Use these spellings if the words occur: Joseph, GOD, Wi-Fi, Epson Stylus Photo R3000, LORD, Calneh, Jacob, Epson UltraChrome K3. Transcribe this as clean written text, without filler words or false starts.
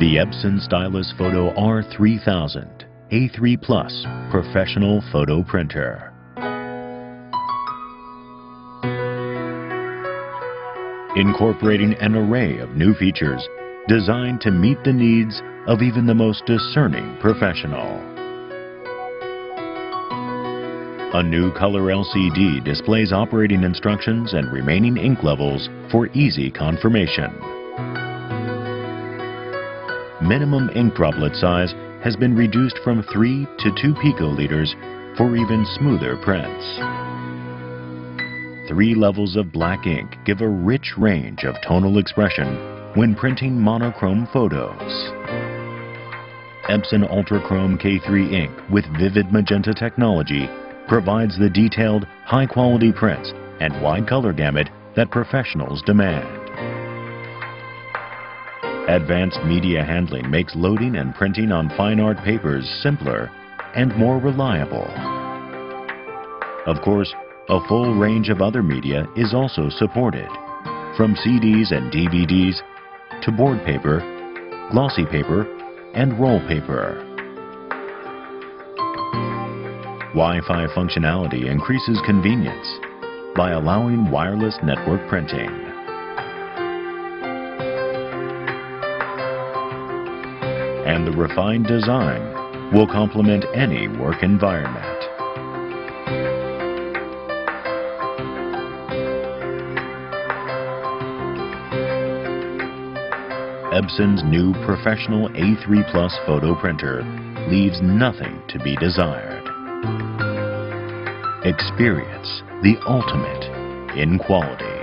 The Epson Stylus Photo R3000 A3 Plus Professional Photo Printer. Incorporating an array of new features designed to meet the needs of even the most discerning professional. A new color LCD displays operating instructions and remaining ink levels for easy confirmation. Minimum ink droplet size has been reduced from 3 to 2 picoliters for even smoother prints. 3 levels of black ink give a rich range of tonal expression when printing monochrome photos. Epson UltraChrome K3 ink with vivid magenta technology provides the detailed, high-quality prints and wide color gamut that professionals demand. Advanced media handling makes loading and printing on fine art papers simpler and more reliable. Of course, a full range of other media is also supported, from CDs and DVDs to board paper, glossy paper, and roll paper. Wi-Fi functionality increases convenience by allowing wireless network printing. And the refined design will complement any work environment. Epson's new professional A3 Plus photo printer leaves nothing to be desired. Experience the ultimate in quality.